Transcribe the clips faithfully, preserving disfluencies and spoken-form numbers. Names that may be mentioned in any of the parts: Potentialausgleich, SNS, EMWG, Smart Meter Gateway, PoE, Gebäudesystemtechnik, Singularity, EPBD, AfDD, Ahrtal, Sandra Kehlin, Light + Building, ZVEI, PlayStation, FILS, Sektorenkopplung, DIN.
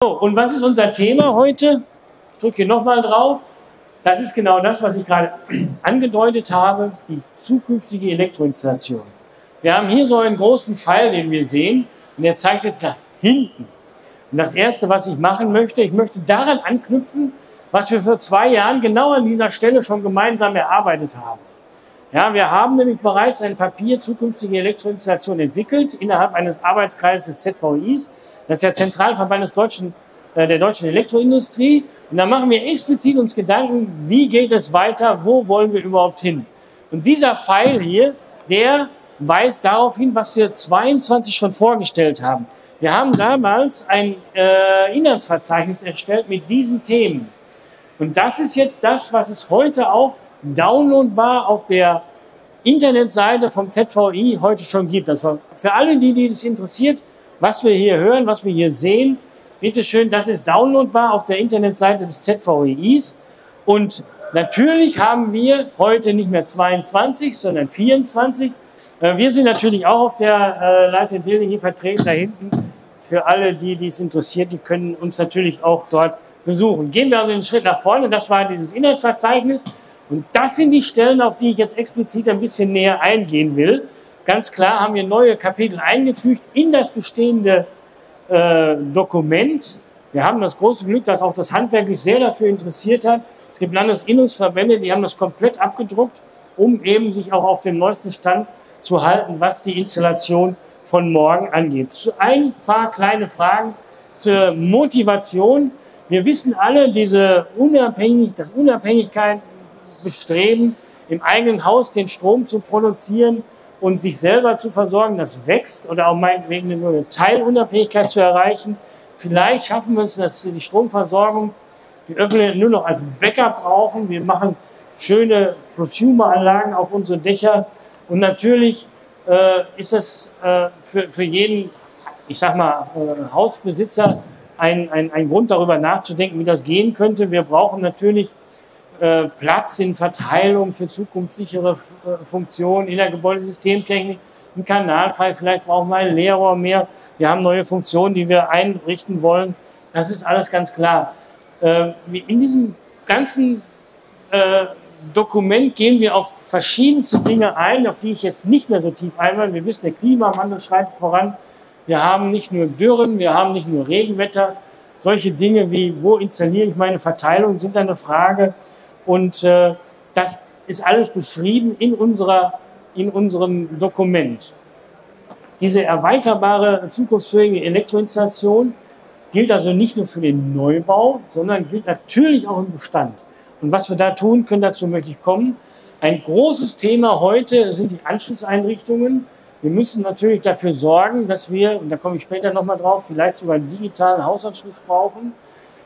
So, und was ist unser Thema heute? Ich drücke hier nochmal drauf. Das ist genau das, was ich gerade angedeutet habe, die zukünftige Elektroinstallation. Wir haben hier so einen großen Pfeil, den wir sehen, und der zeigt jetzt nach hinten. Und das Erste, was ich machen möchte, ich möchte daran anknüpfen, was wir vor zwei Jahren genau an dieser Stelle schon gemeinsam erarbeitet haben. Ja, wir haben nämlich bereits ein Papier zukünftige Elektroinstallation entwickelt innerhalb eines Arbeitskreises des Z V E Is. Das ist der Zentralverband des Deutschen, äh, der deutschen Elektroindustrie. Und da machen wir explizit uns Gedanken, wie geht es weiter, wo wollen wir überhaupt hin? Und dieser Pfeil hier, der weist darauf hin, was wir zweiundzwanzig schon vorgestellt haben. Wir haben damals ein äh, Inhaltsverzeichnis erstellt mit diesen Themen. Und das ist jetzt das, was es heute auch downloadbar auf der Internetseite vom Z V E I heute schon gibt. Das war für alle, die, die das interessiert, was wir hier hören, was wir hier sehen, bitteschön, das ist downloadbar auf der Internetseite des Z V E Is. Und natürlich haben wir heute nicht mehr zweiundzwanzig, sondern vierundzwanzig. Wir sind natürlich auch auf der Light and Building hier vertreten, da hinten. Für alle, die, die es interessiert, die können uns natürlich auch dort besuchen. Gehen wir also den Schritt nach vorne. Das war dieses Inhaltsverzeichnis. Und das sind die Stellen, auf die ich jetzt explizit ein bisschen näher eingehen will. Ganz klar haben wir neue Kapitel eingefügt in das bestehende äh, Dokument. Wir haben das große Glück, dass auch das Handwerk sich sehr dafür interessiert hat. Es gibt Landesinnungsverbände, die haben das komplett abgedruckt, um eben sich auch auf dem neuesten Stand zu halten, was die Installation von morgen angeht. Ein paar kleine Fragen zur Motivation. Wir wissen alle, diese Unabhängig- das Unabhängigkeit bestreben, im eigenen Haus den Strom zu produzieren und sich selber zu versorgen, das wächst, oder auch meinetwegen nur eine Teilunabhängigkeit zu erreichen. Vielleicht schaffen wir es, dass die Stromversorgung, die Öffentlichen nur noch als Backup brauchen. Wir machen schöne Prosumer-Anlagen auf unsere Dächer und natürlich äh, ist das äh, für, für jeden, ich sag mal, äh, Hausbesitzer ein, ein, ein Grund, darüber nachzudenken, wie das gehen könnte. Wir brauchen natürlich Platz in Verteilung für zukunftssichere Funktionen in der Gebäudesystemtechnik, ein Kanalfall, vielleicht brauchen wir ein Leerrohr mehr. Wir haben neue Funktionen, die wir einrichten wollen. Das ist alles ganz klar. In diesem ganzen Dokument gehen wir auf verschiedenste Dinge ein, auf die ich jetzt nicht mehr so tief eingehe. Wir wissen, der Klimawandel schreitet voran. Wir haben nicht nur Dürren, wir haben nicht nur Regenwetter. Solche Dinge wie, wo installiere ich meine Verteilung, sind eine Frage. Und äh, das ist alles beschrieben in, unserer, in unserem Dokument. Diese erweiterbare, zukunftsfähige Elektroinstallation gilt also nicht nur für den Neubau, sondern gilt natürlich auch im Bestand. Und was wir da tun können, dazu möchte ich kommen. Ein großes Thema heute sind die Anschlusseinrichtungen. Wir müssen natürlich dafür sorgen, dass wir, und da komme ich später nochmal drauf, vielleicht sogar einen digitalen Hausanschluss brauchen.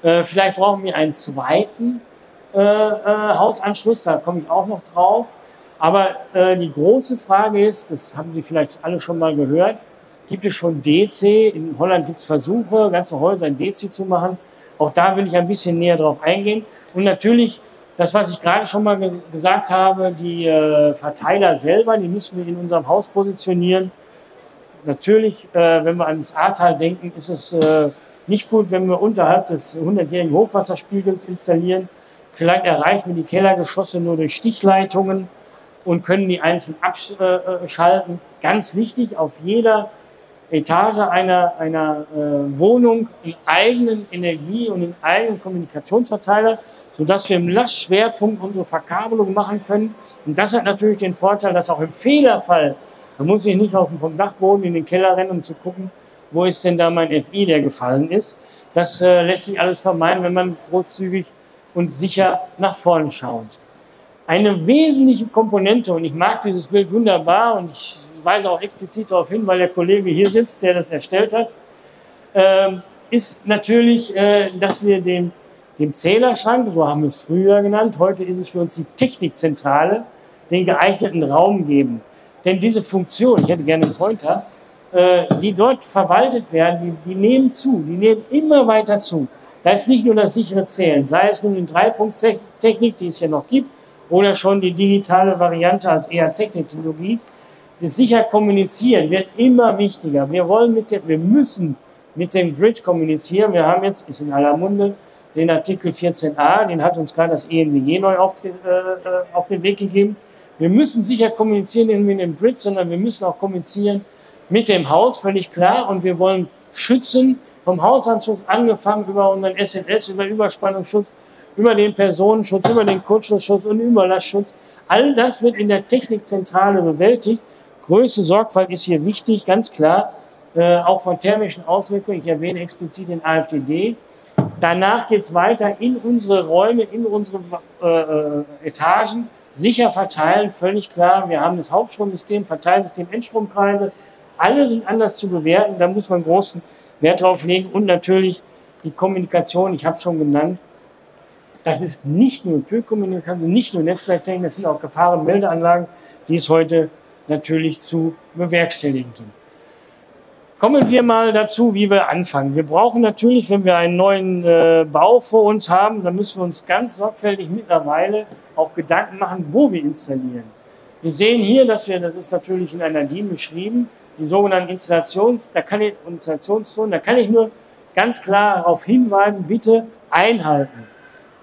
Äh, vielleicht brauchen wir einen zweiten äh, äh, Hausanschluss, da komme ich auch noch drauf. Aber äh, die große Frage ist, das haben Sie vielleicht alle schon mal gehört, gibt es schon D C? In Holland gibt es Versuche, ganze Häuser in D C zu machen. Auch da will ich ein bisschen näher drauf eingehen. Und natürlich das, was ich gerade schon mal ges gesagt habe, die äh, Verteiler selber, die müssen wir in unserem Haus positionieren. Natürlich, äh, wenn wir an das Ahrtal denken, ist es äh, nicht gut, wenn wir unterhalb des hundertjährigen Hochwasserspiegels installieren. Vielleicht erreichen wir die Kellergeschosse nur durch Stichleitungen und können die einzeln abschalten. Ganz wichtig, auf jeder Etage einer, einer äh, Wohnung einen eigenen Energie- und einen eigenen Kommunikationsverteiler, sodass wir im Lastschwerpunkt unsere Verkabelung machen können. Und das hat natürlich den Vorteil, dass auch im Fehlerfall, man muss sich nicht auf dem, vom Dachboden in den Keller rennen, um zu gucken, wo ist denn da mein F I, der gefallen ist. Das äh, lässt sich alles vermeiden, wenn man großzügig und sicher nach vorne schaut. Eine wesentliche Komponente, und ich mag dieses Bild wunderbar und ich weise auch explizit darauf hin, weil der Kollege hier sitzt, der das erstellt hat, ähm, ist natürlich, äh, dass wir dem, dem Zählerschrank, so haben wir es früher genannt, heute ist es für uns die Technikzentrale, den geeigneten Raum geben. Denn diese Funktion, ich hätte gerne einen Pointer, äh, die dort verwaltet werden, die, die nehmen zu, die nehmen immer weiter zu. Da ist nicht nur das sichere Zählen, sei es nun die drei Punkt Technik, die es ja noch gibt, oder schon die digitale Variante als E H Z-Technologie. Das sicher Kommunizieren wird immer wichtiger. Wir wollen mit der, wir müssen mit dem Grid kommunizieren. Wir haben jetzt, ist in aller Munde, den Artikel vierzehn a, den hat uns gerade das E M W G neu auf, äh, auf den Weg gegeben. Wir müssen sicher kommunizieren mit dem Grid, sondern wir müssen auch kommunizieren mit dem Haus, völlig klar. Und wir wollen schützen, vom Hausanschluss angefangen über unseren S N S, über Überspannungsschutz, über den Personenschutz, über den Kurzschlussschutz und Überlastschutz. All das wird in der Technikzentrale bewältigt. Größte Sorgfalt ist hier wichtig, ganz klar, äh, auch von thermischen Auswirkungen. Ich erwähne explizit den AfDD. Danach geht es weiter in unsere Räume, in unsere äh, äh, Etagen. Sicher verteilen, völlig klar. Wir haben das Hauptstromsystem, Verteilsystem, Endstromkreise. Alle sind anders zu bewerten. Da muss man großen Wert drauf legen. Und natürlich die Kommunikation, ich habe es schon genannt. Das ist nicht nur Türkommunikation, nicht nur Netzwerktechnik, das sind auch Gefahrenmeldeanlagen, die es heute natürlich zu bewerkstelligen gibt. Kommen wir mal dazu, wie wir anfangen. Wir brauchen natürlich, wenn wir einen neuen äh, Bau vor uns haben, dann müssen wir uns ganz sorgfältig mittlerweile auch Gedanken machen, wo wir installieren. Wir sehen hier, dass wir, das ist natürlich in einer D I N beschrieben, die sogenannten Installations, da kann ich, Installationszonen, da kann ich nur ganz klar darauf hinweisen, bitte einhalten.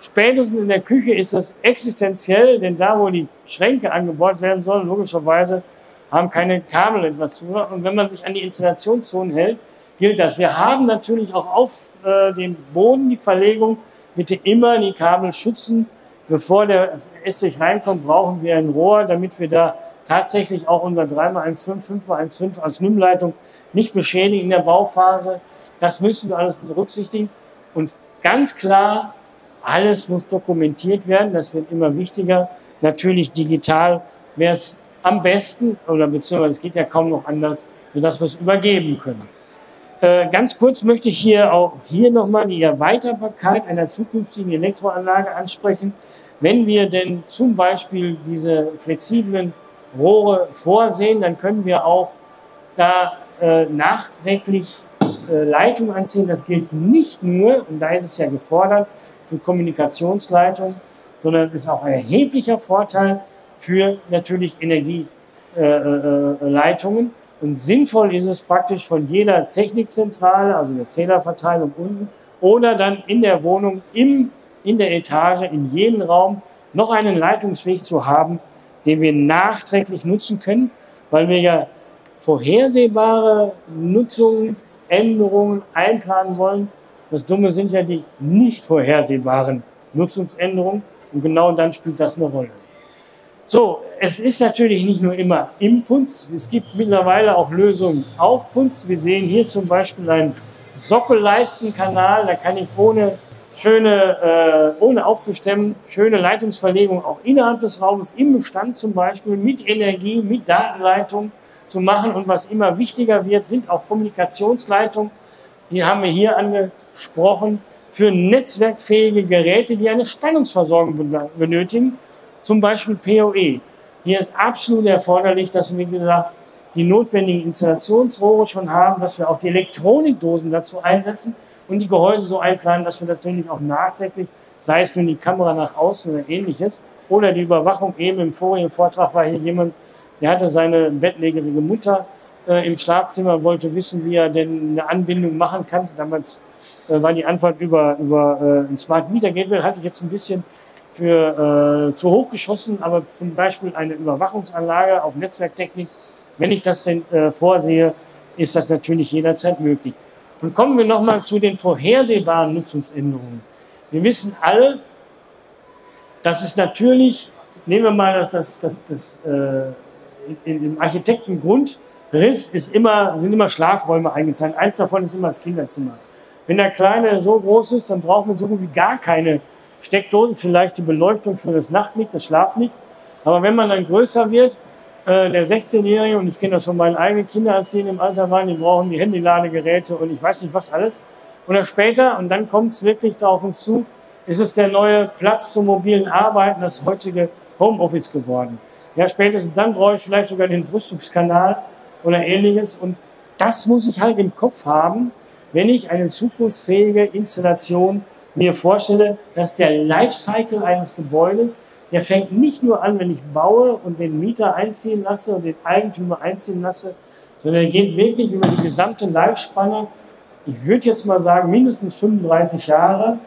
Spätestens in der Küche ist das existenziell, denn da, wo die Schränke angebaut werden sollen, logischerweise haben keine Kabel etwas zu tun. Und wenn man sich an die Installationszonen hält, gilt das. Wir haben natürlich auch auf äh, dem Boden die Verlegung, bitte immer die Kabel schützen. Bevor der Essig reinkommt, brauchen wir ein Rohr, damit wir da tatsächlich auch unser drei mal eins Komma fünf, fünf mal eins Komma fünf als N I M-Leitung nicht beschädigen in der Bauphase. Das müssen wir alles berücksichtigen. Und ganz klar, alles muss dokumentiert werden, das wird immer wichtiger. Natürlich digital wäre es am besten, oder beziehungsweise es geht ja kaum noch anders, sodass wir es übergeben können. Äh, ganz kurz möchte ich hier auch hier nochmal die Erweiterbarkeit einer zukünftigen Elektroanlage ansprechen. Wenn wir denn zum Beispiel diese flexiblen Rohre vorsehen, dann können wir auch da äh, nachträglich äh, Leitungen anziehen. Das gilt nicht nur, und da ist es ja gefordert, für Kommunikationsleitung, sondern ist auch ein erheblicher Vorteil für natürlich Energieleitungen. Und sinnvoll ist es praktisch von jeder Technikzentrale, also der Zählerverteilung unten, oder dann in der Wohnung, im, in der Etage, in jedem Raum noch einen Leitungsweg zu haben, den wir nachträglich nutzen können, weil wir ja vorhersehbare Nutzungen, Änderungen einplanen wollen. Das Dumme sind ja die nicht vorhersehbaren Nutzungsänderungen und genau dann spielt das eine Rolle. So, es ist natürlich nicht nur immer Impuls, es gibt mittlerweile auch Lösungen auf Punz. Wir sehen hier zum Beispiel einen Sockelleistenkanal, da kann ich ohne, schöne, äh, ohne aufzustemmen, schöne Leitungsverlegung auch innerhalb des Raumes, im Bestand zum Beispiel, mit Energie, mit Datenleitung zu machen. Und was immer wichtiger wird, sind auch Kommunikationsleitungen. Die haben wir hier angesprochen, für netzwerkfähige Geräte, die eine Spannungsversorgung benötigen, zum Beispiel P O E. Hier ist absolut erforderlich, dass wir, wie gesagt, die notwendigen Installationsrohre schon haben, dass wir auch die Elektronikdosen dazu einsetzen und die Gehäuse so einplanen, dass wir das natürlich auch nachträglich, sei es nun die Kamera nach außen oder ähnliches, oder die Überwachung. Eben im vorigen Vortrag war hier jemand, der hatte seine bettlägerige Mutter im Schlafzimmer, wollte wissen, wie er denn eine Anbindung machen kann. Damals äh, war die Antwort über, über äh, ein Smart Meter Gateway, hatte ich jetzt ein bisschen für, äh, zu hoch geschossen, aber zum Beispiel eine Überwachungsanlage auf Netzwerktechnik, wenn ich das denn äh, vorsehe, ist das natürlich jederzeit möglich. Und kommen wir nochmal zu den vorhersehbaren Nutzungsänderungen. Wir wissen alle, dass es natürlich, nehmen wir mal das, das, das, das äh, im Architektengrund, Riss ist immer, sind immer Schlafräume eingezeichnet. Eins davon ist immer das Kinderzimmer. Wenn der Kleine so groß ist, dann brauchen wir so gut wie gar keine Steckdosen. Vielleicht die Beleuchtung für das Nachtlicht, das Schlaflicht. Aber wenn man dann größer wird, äh, der sechzehnjährige, und ich kenne das von meinen eigenen Kindern, als die im Alter waren, die brauchen die Handyladegeräte und ich weiß nicht was alles. Oder später, und dann kommt es wirklich darauf uns zu, ist es der neue Platz zum mobilen Arbeiten, das heutige Homeoffice geworden. Ja, spätestens dann brauche ich vielleicht sogar den Brüstungskanal oder ähnliches. Und das muss ich halt im Kopf haben, wenn ich eine zukunftsfähige Installation mir vorstelle, dass der Lifecycle eines Gebäudes, der fängt nicht nur an, wenn ich baue und den Mieter einziehen lasse und den Eigentümer einziehen lasse, sondern er geht wirklich über die gesamte Lifespanne. ich würde jetzt mal sagen, mindestens fünfunddreißig Jahre,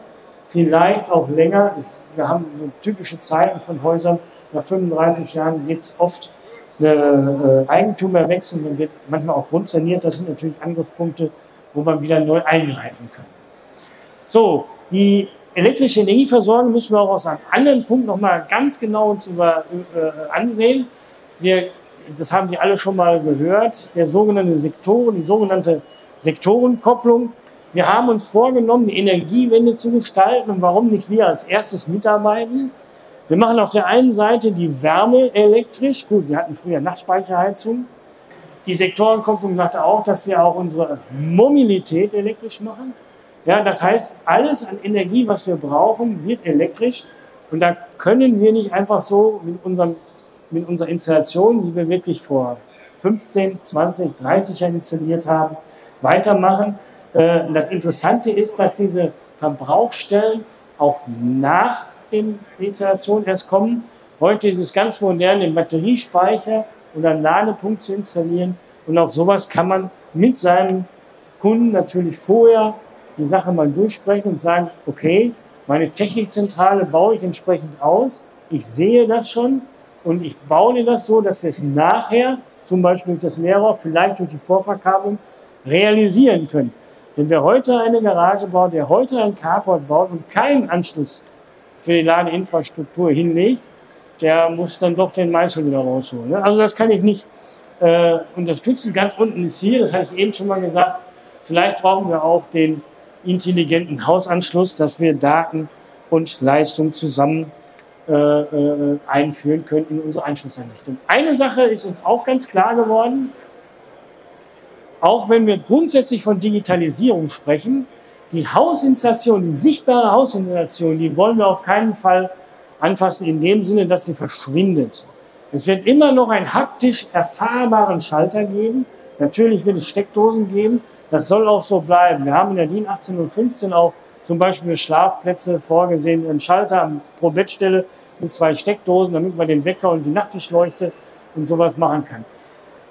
vielleicht auch länger. Wir haben so typische Zeiten von Häusern, nach fünfunddreißig Jahren gibt es oft eine Eigentumerwechsel, dann wird manchmal auch grundsaniert. Das sind natürlich Angriffspunkte, wo man wieder neu eingreifen kann. So, die elektrische Energieversorgung müssen wir auch aus einem anderen Punkt nochmal ganz genau ansehen. Wir, das haben Sie alle schon mal gehört, der sogenannte Sektoren, die sogenannte Sektorenkopplung. Wir haben uns vorgenommen, die Energiewende zu gestalten, und warum nicht wir als erstes mitarbeiten? Wir machen auf der einen Seite die Wärme elektrisch. Gut, wir hatten früher Nachtspeicherheizung. Die Sektorenkopplung sagte auch, dass wir auch unsere Mobilität elektrisch machen. Ja, das heißt, alles an Energie, was wir brauchen, wird elektrisch. Und da können wir nicht einfach so mit, unserem, mit unserer Installation, die wir wirklich vor fünfzehn, zwanzig, dreißig Jahren installiert haben, weitermachen. Das Interessante ist, dass diese Verbrauchsstellen auch nach der Installation erst kommen. Heute ist es ganz modern, den Batteriespeicher oder einen Ladepunkt zu installieren. Und auf sowas kann man mit seinen Kunden natürlich vorher die Sache mal durchsprechen und sagen, okay, meine Technikzentrale baue ich entsprechend aus, ich sehe das schon und ich baue dir das so, dass wir es nachher, zum Beispiel durch das Leerrohr, vielleicht durch die Vorverkabelung, realisieren können. Wenn wer heute eine Garage baut, der heute ein Carport baut und keinen Anschluss für die Ladeinfrastruktur hinlegt, der muss dann doch den Meißel wieder rausholen. Also das kann ich nicht äh, unterstützen. Ganz unten ist hier, das hatte ich eben schon mal gesagt, vielleicht brauchen wir auch den intelligenten Hausanschluss, dass wir Daten und Leistung zusammen äh, äh, einführen können in unsere Anschlusseinrichtung. Eine Sache ist uns auch ganz klar geworden, auch wenn wir grundsätzlich von Digitalisierung sprechen, die Hausinstallation, die sichtbare Hausinstallation, die wollen wir auf keinen Fall anfassen, in dem Sinne, dass sie verschwindet. Es wird immer noch einen haptisch erfahrbaren Schalter geben. Natürlich wird es Steckdosen geben. Das soll auch so bleiben. Wir haben in der DIN achtzehn null fünfzehn auch zum Beispiel für Schlafplätze vorgesehen, einen Schalter pro Bettstelle mit zwei Steckdosen, damit man den Wecker und die Nachttischleuchte und sowas machen kann.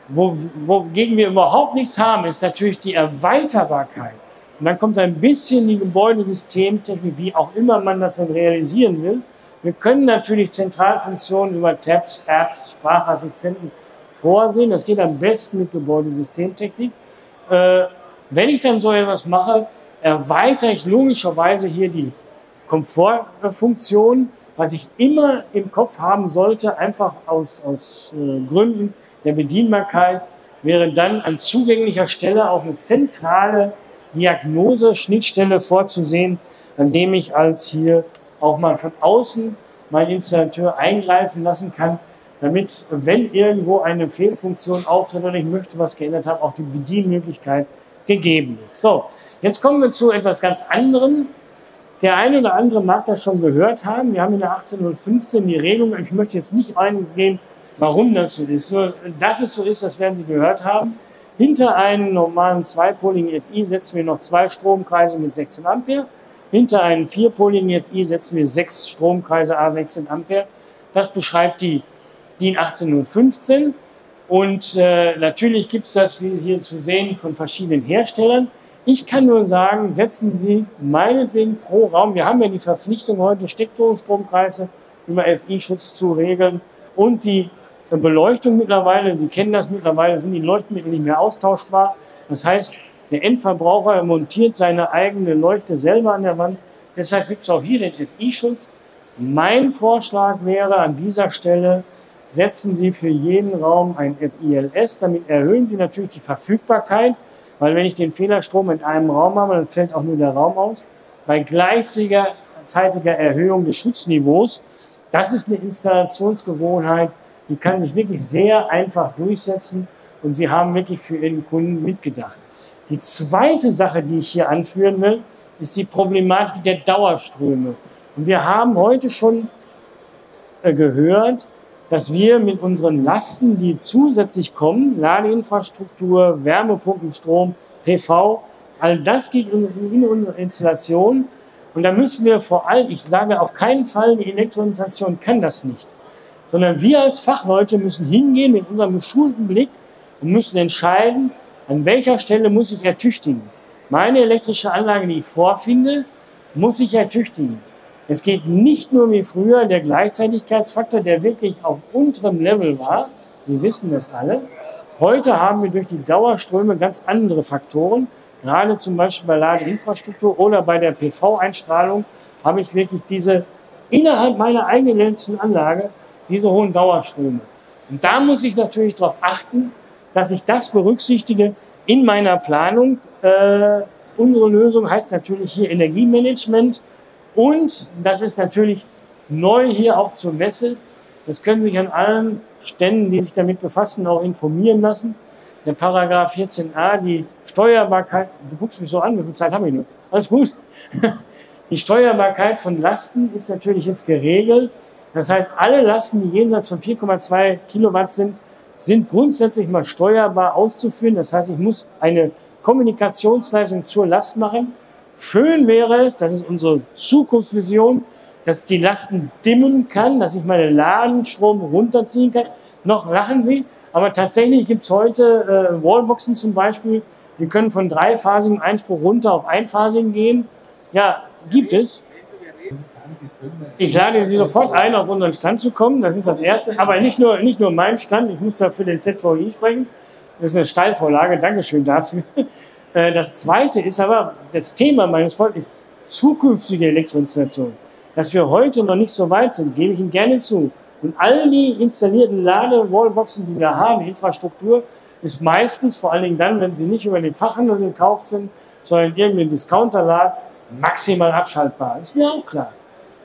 Wo, wogegen wir überhaupt nichts haben, ist natürlich die Erweiterbarkeit. Und dann kommt ein bisschen die Gebäudesystemtechnik, wie auch immer man das dann realisieren will. Wir können natürlich Zentralfunktionen über Tabs, Apps, Sprachassistenten vorsehen. Das geht am besten mit Gebäudesystemtechnik. Äh, wenn ich dann so etwas mache, erweitere ich logischerweise hier die Komfortfunktion, was ich immer im Kopf haben sollte, einfach aus, aus äh, Gründen der Bedienbarkeit, wäre dann an zugänglicher Stelle auch eine zentrale Diagnose-Schnittstelle vorzusehen, an dem ich als hier auch mal von außen meinen Installateur eingreifen lassen kann, damit, wenn irgendwo eine Fehlfunktion auftritt oder ich möchte was geändert haben, auch die Bedienmöglichkeit gegeben ist. So, jetzt kommen wir zu etwas ganz anderem. Der eine oder andere mag das schon gehört haben. Wir haben in der achtzehn null fünfzehn die Regelung, ich möchte jetzt nicht eingehen, warum das so ist. Nur, dass es so ist, das werden Sie gehört haben. Hinter einen normalen zweipoligen F I setzen wir noch zwei Stromkreise mit sechzehn Ampere. Hinter einen vierpoligen F I setzen wir sechs Stromkreise a sechzehn Ampere. Das beschreibt die DIN achtzehn null fünfzehn. Und äh, natürlich gibt es das, wie hier zu sehen, von verschiedenen Herstellern. Ich kann nur sagen, setzen Sie meinetwegen pro Raum, wir haben ja die Verpflichtung heute, Steckdosenstromkreise über F I-Schutz zu regeln und die Beleuchtung mittlerweile, Sie kennen das mittlerweile, sind die Leuchtmittel nicht mehr austauschbar. Das heißt, der Endverbraucher montiert seine eigene Leuchte selber an der Wand. Deshalb gibt es auch hier den F I-Schutz. Mein Vorschlag wäre an dieser Stelle, setzen Sie für jeden Raum ein F I L S. Damit erhöhen Sie natürlich die Verfügbarkeit, weil wenn ich den Fehlerstrom in einem Raum habe, dann fällt auch nur der Raum aus. Bei gleichzeitiger Erhöhung des Schutzniveaus, das ist eine Installationsgewohnheit, die kann sich wirklich sehr einfach durchsetzen und Sie haben wirklich für Ihren Kunden mitgedacht. Die zweite Sache, die ich hier anführen will, ist die Problematik der Dauerströme. Und wir haben heute schon gehört, dass wir mit unseren Lasten, die zusätzlich kommen, Ladeinfrastruktur, Wärmepumpen, Strom, P V, all das geht in unsere Installation. Und da müssen wir vor allem, ich sage auf keinen Fall, die Elektroinstallation kann das nicht, sondern wir als Fachleute müssen hingehen mit unserem geschulten Blick und müssen entscheiden, an welcher Stelle muss ich ertüchtigen. meine elektrische Anlage, die ich vorfinde, muss ich ertüchtigen. Es geht nicht nur wie früher der Gleichzeitigkeitsfaktor, der wirklich auf unterem Level war. Sie wissen das alle. Heute haben wir durch die Dauerströme ganz andere Faktoren. Gerade zum Beispiel bei Ladeinfrastruktur oder bei der P V-Einstrahlung habe ich wirklich diese innerhalb meiner eigenen elektrischen Anlage diese hohen Dauerströme. Und da muss ich natürlich darauf achten, dass ich das berücksichtige in meiner Planung. Äh, unsere Lösung heißt natürlich hier Energiemanagement und das ist natürlich neu hier auch zur Messe. Das können sich an allen Ständen, die sich damit befassen, auch informieren lassen. Der Paragraph vierzehn a, die Steuerbarkeit, du guckst mich so an, wie viel Zeit habe ich noch? Alles gut. Die Steuerbarkeit von Lasten ist natürlich jetzt geregelt. Das heißt, alle Lasten, die jenseits von vier Komma zwei Kilowatt sind, sind grundsätzlich mal steuerbar auszuführen. Das heißt, ich muss eine Kommunikationsleistung zur Last machen. Schön wäre es, das ist unsere Zukunftsvision, dass ich die Lasten dimmen kann, dass ich meine Ladenstrom runterziehen kann. Noch lachen Sie, aber tatsächlich gibt es heute äh, Wallboxen zum Beispiel. Wir können von dreiphasigen Einspruch runter auf einphasigen gehen. Ja, gibt es. Ich lade Sie sofort ein, auf unseren Stand zu kommen. Das ist das Erste. Aber nicht nur, nicht nur mein Stand. Ich muss da für den Z V E I sprechen. Das ist eine Steilvorlage. Dankeschön dafür. Das Zweite ist aber, das Thema meines Vortrags ist zukünftige Elektroinstallation. Dass wir heute noch nicht so weit sind, gebe ich Ihnen gerne zu. Und all die installierten Lade-Wallboxen, die wir haben, die Infrastruktur, ist meistens, vor allen Dingen dann, wenn sie nicht über den Fachhandel gekauft sind, sondern irgendein Discounterladen, maximal abschaltbar. Das ist mir auch klar.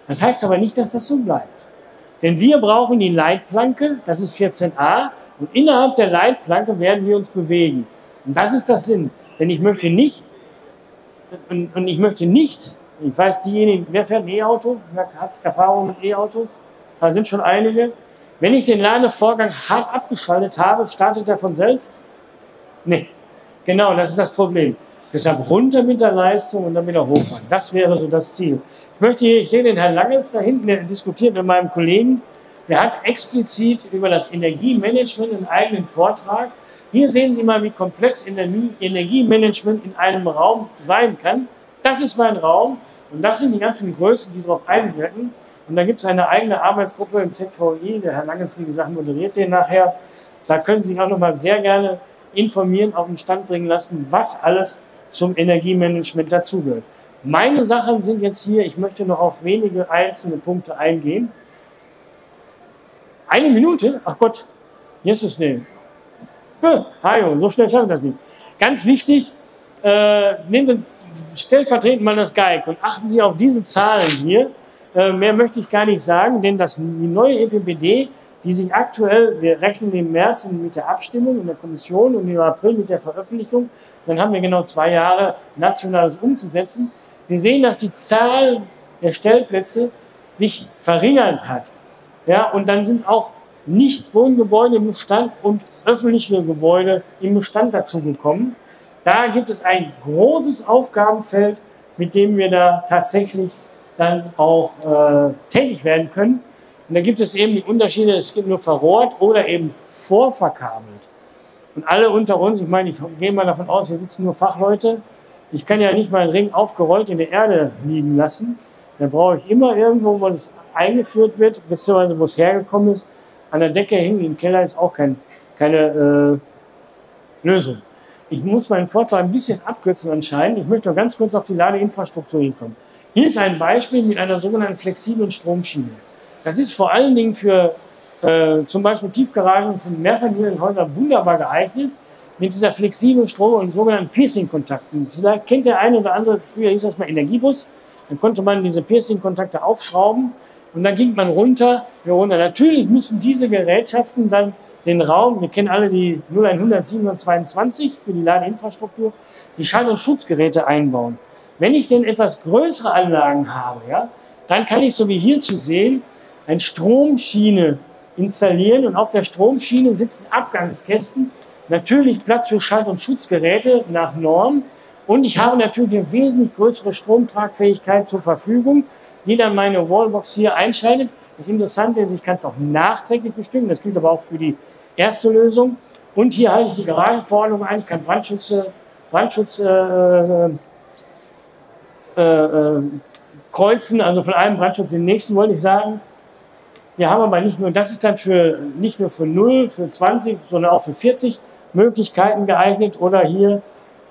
Das heißt aber nicht, dass das so bleibt. Denn wir brauchen die Leitplanke, das ist vierzehn a, und innerhalb der Leitplanke werden wir uns bewegen. Und das ist das Sinn. Denn ich möchte nicht, und, und ich möchte nicht, ich weiß, diejenigen, wer fährt ein E-Auto, wer hat Erfahrung mit E-Autos, da sind schon einige. Wenn ich den Ladevorgang hart abgeschaltet habe, startet er von selbst? Nee. Genau, das ist das Problem. Deshalb runter mit der Leistung und dann wieder hochfahren. Das wäre so das Ziel. Ich möchte hier, ich sehe den Herrn Langens da hinten, der diskutiert mit meinem Kollegen. Der hat explizit über das Energiemanagement einen eigenen Vortrag. Hier sehen Sie mal, wie komplex Energie, Energiemanagement in einem Raum sein kann. Das ist mein Raum und das sind die ganzen Größen, die darauf einwirken. Und da gibt es eine eigene Arbeitsgruppe im Z V E I. Der Herr Langens, wie gesagt, moderiert den nachher. Da können Sie sich auch nochmal sehr gerne informieren, auf den Stand bringen lassen, was alles zum Energiemanagement dazugehört. Meine Sachen sind jetzt hier, ich möchte noch auf wenige einzelne Punkte eingehen. Eine Minute? Ach Gott, Jesus, nee. Hajo, so schnell schaffe ich das nicht. Ganz wichtig, äh, nehmen wir stellvertretend mal das Geig und achten Sie auf diese Zahlen hier. Äh, mehr möchte ich gar nicht sagen, denn das, die neue E P B D, die sich aktuell, wir rechnen im März mit der Abstimmung in der Kommission und im April mit der Veröffentlichung, dann haben wir genau zwei Jahre Nationales umzusetzen. Sie sehen, dass die Zahl der Stellplätze sich verringert hat. Ja, und dann sind auch Nicht-Wohngebäude im Bestand und öffentliche Gebäude im Bestand dazugekommen. Da gibt es ein großes Aufgabenfeld, mit dem wir da tatsächlich dann auch äh, tätig werden können. Und da gibt es eben die Unterschiede, es gibt nur verrohrt oder eben vorverkabelt. Und alle unter uns, ich meine, ich gehe mal davon aus, hier sitzen nur Fachleute. Ich kann ja nicht meinen Ring aufgerollt in der Erde liegen lassen. Da brauche ich immer irgendwo, wo es eingeführt wird, beziehungsweise wo es hergekommen ist. An der Decke hängen im Keller ist auch kein, keine äh, Lösung. Ich muss meinen Vortrag ein bisschen abkürzen anscheinend. Ich möchte noch ganz kurz auf die Ladeinfrastruktur hinkommen. Hier ist ein Beispiel mit einer sogenannten flexiblen Stromschiene. Das ist vor allen Dingen für äh, zum Beispiel Tiefgaragen von Mehrfamilienhäusern wunderbar geeignet, mit dieser flexiblen Strom- und sogenannten Piercing-Kontakten. Vielleicht kennt der eine oder andere, früher hieß das mal Energiebus, dann konnte man diese Piercing-Kontakte aufschrauben und dann ging man runter, wir runter. Natürlich müssen diese Gerätschaften dann den Raum, wir kennen alle die null einhundert siebenhundertzweiundzwanzig für die Ladeinfrastruktur, die Schall- und Schutzgeräte einbauen. Wenn ich denn etwas größere Anlagen habe, ja, dann kann ich, so wie hier zu sehen, eine Stromschiene installieren und auf der Stromschiene sitzen Abgangskästen, natürlich Platz für Schalt- und Schutzgeräte nach Norm und ich habe natürlich eine wesentlich größere Stromtragfähigkeit zur Verfügung, die dann meine Wallbox hier einschaltet. Das Interessante ist, ich kann es auch nachträglich bestimmen, das gilt aber auch für die erste Lösung und hier halte ich die Garagenverordnung ein, ich kann Brandschutz Brandschutz äh, äh, äh, kreuzen, also von einem Brandschutz in den nächsten, wollte ich sagen. Wir haben aber nicht nur, das ist dann für, nicht nur für null, für zwanzig, sondern auch für vierzig Möglichkeiten geeignet. Oder hier,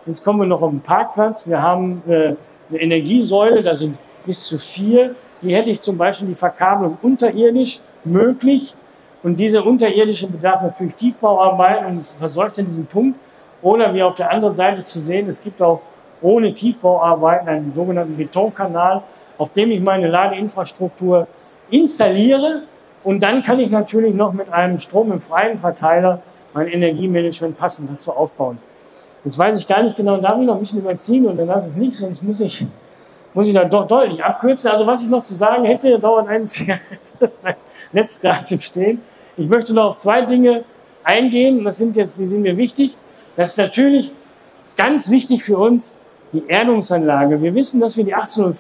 jetzt kommen wir noch auf den Parkplatz, wir haben äh, eine Energiesäule, da sind bis zu vier. Hier hätte ich zum Beispiel die Verkabelung unterirdisch möglich. Und diese unterirdische bedarf natürlich Tiefbauarbeiten und versorgt dann diesen Punkt. Oder wie auf der anderen Seite zu sehen, es gibt auch ohne Tiefbauarbeiten einen sogenannten Betonkanal, auf dem ich meine Ladeinfrastruktur installiere. Und dann kann ich natürlich noch mit einem Strom im freien Verteiler mein Energiemanagement passend dazu aufbauen. Jetzt weiß ich gar nicht genau, da will ich noch ein bisschen überziehen und dann darf ich nicht, sonst muss ich, muss ich dann doch deutlich abkürzen. Also was ich noch zu sagen hätte, dauert ein letztes Glas im Stehen. Ich möchte noch auf zwei Dinge eingehen, das sind jetzt, die sind mir wichtig. Das ist natürlich ganz wichtig für uns, die Erdungsanlage. Wir wissen, dass wir die achtzehn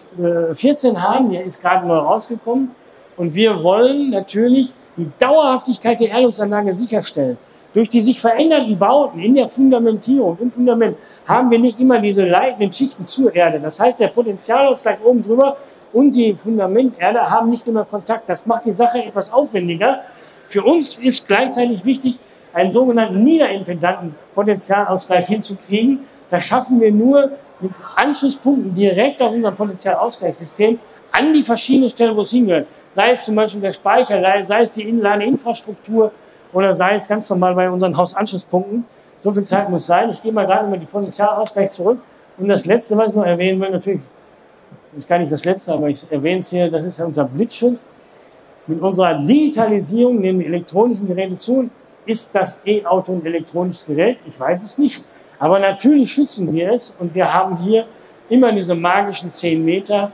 vierzehn haben, die ist gerade neu rausgekommen. Und wir wollen natürlich die Dauerhaftigkeit der Erdungsanlage sicherstellen. Durch die sich verändernden Bauten in der Fundamentierung, im Fundament, haben wir nicht immer diese leitenden Schichten zur Erde. Das heißt, der Potentialausgleich oben drüber und die Fundamenterde haben nicht immer Kontakt. Das macht die Sache etwas aufwendiger. Für uns ist gleichzeitig wichtig, einen sogenannten niederimpedanten Potentialausgleich hinzukriegen. Das schaffen wir nur mit Anschlusspunkten direkt aus unserem Potentialausgleichssystem an die verschiedenen Stellen, wo es hingehört. Sei es zum Beispiel der Speicher, sei es die Inlandeinfrastruktur oder sei es ganz normal bei unseren Hausanschlusspunkten. So viel Zeit muss sein. Ich gehe mal gerade über die Potentialausgleich zurück. Und das Letzte, was ich noch erwähnen will, natürlich, das kann nicht das Letzte, aber ich erwähne es hier, das ist unser Blitzschutz. Mit unserer Digitalisierung nehmen die elektronischen Geräte zu. Ist das E-Auto ein elektronisches Gerät? Ich weiß es nicht. Aber natürlich schützen wir es. Und wir haben hier immer diese magischen zehn Meter.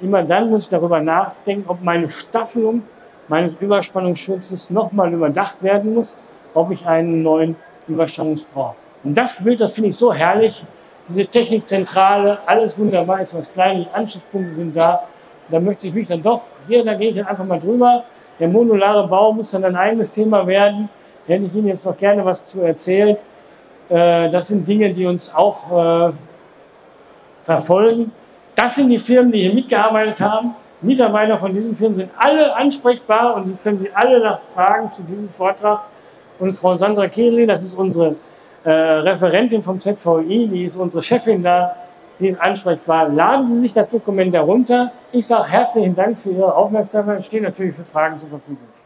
Immer dann muss ich darüber nachdenken, ob meine Staffelung meines Überspannungsschutzes nochmal überdacht werden muss, ob ich einen neuen Überspannungsbrauch habe. Und das Bild, das finde ich so herrlich. Diese Technikzentrale, alles wunderbar, ist was Kleines, die Anschlusspunkte sind da. Da möchte ich mich dann doch, hier, da gehe ich dann einfach mal drüber. Der modulare Bau muss dann ein eigenes Thema werden. Hätte ich Ihnen jetzt noch gerne was zu erzählt. Das sind Dinge, die uns auch verfolgen. Das sind die Firmen, die hier mitgearbeitet haben. Mitarbeiter von diesen Firmen sind alle ansprechbar und Sie können Sie alle nach Fragen zu diesem Vortrag. Und Frau Sandra Kehlin, das ist unsere Referentin vom Z V E I, die ist unsere Chefin da, die ist ansprechbar. Laden Sie sich das Dokument herunter. Ich sage herzlichen Dank für Ihre Aufmerksamkeit und stehe natürlich für Fragen zur Verfügung.